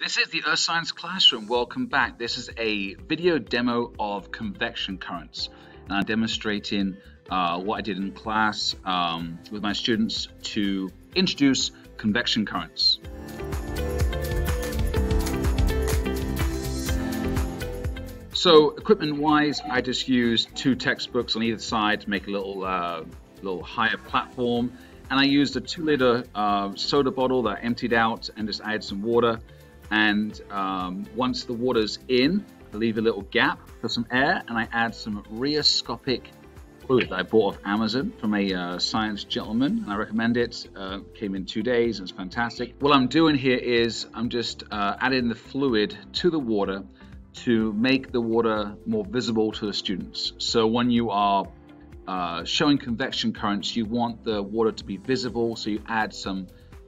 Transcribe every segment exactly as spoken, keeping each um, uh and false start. This is the Earth Science Classroom. Welcome back. This is a video demo of convection currents, and I'm demonstrating uh, what I did in class um, with my students to introduce convection currents. So equipment-wise, I just used two textbooks on either side to make a little, uh, little higher platform, and I used a two-liter uh, soda bottle that I emptied out and just added some water. And um, once the water's in, I leave a little gap for some air, and I add some rheoscopic fluid that I bought off Amazon from a uh, science gentleman, and I recommend it. Uh, came in two days, and it's fantastic. What I'm doing here is I'm just uh, adding the fluid to the water to make the water more visible to the students. So when you are uh, showing convection currents, you want the water to be visible, so you add some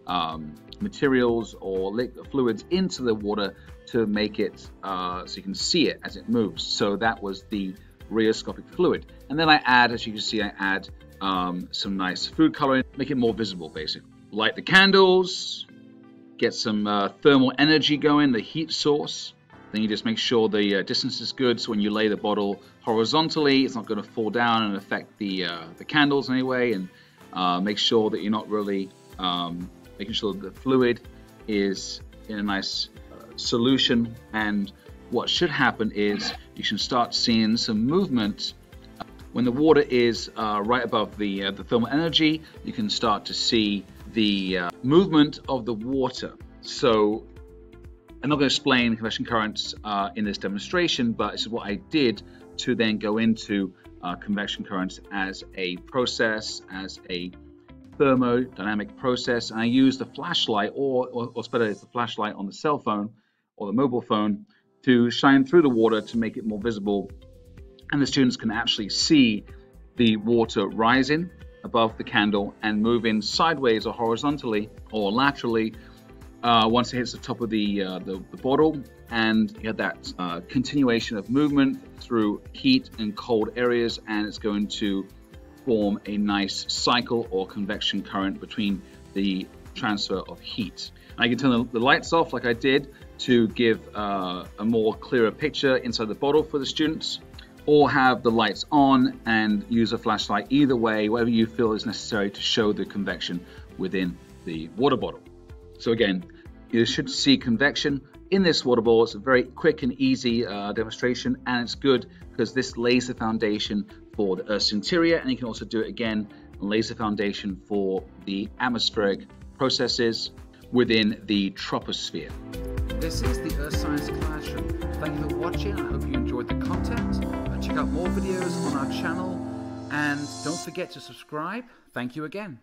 Um, materials or fluids into the water to make it uh, so you can see it as it moves. So that was the rheoscopic fluid. And then I add, as you can see, I add um, some nice food coloring, make it more visible basically. Light the candles, get some uh, thermal energy going, the heat source. Then you just make sure the uh, distance is good, so when you lay the bottle horizontally, it's not going to fall down and affect the, uh, the candles in any way, and uh, make sure that you're not really um, making sure that the fluid is in a nice uh, solution. And what should happen is you should start seeing some movement. When the water is uh, right above the, uh, the thermal energy, you can start to see the uh, movement of the water. So I'm not going to explain convection currents uh, in this demonstration, but this is what I did to then go into uh, convection currents as a process, as a thermodynamic process, and I use the flashlight, or, or, or better, it's the flashlight on the cell phone or the mobile phone, to shine through the water to make it more visible, and the students can actually see the water rising above the candle and moving sideways or horizontally or laterally uh, once it hits the top of the, uh, the, the bottle, and you have that uh, continuation of movement through heat and cold areas, and it's going to form a nice cycle or convection current between the transfer of heat. And I can turn the lights off like I did to give uh, a more clearer picture inside the bottle for the students, or have the lights on and use a flashlight. Either way, whatever you feel is necessary to show the convection within the water bottle. So again, you should see convection in this water bottle. It's a very quick and easy uh, demonstration, and it's good because this lays the foundation for the Earth's interior, and you can also do it again and lays the foundation for the atmospheric processes within the troposphere. This is the Earth Science Classroom. Thank you for watching. I hope you enjoyed the content. Check out more videos on our channel, and don't forget to subscribe. Thank you again.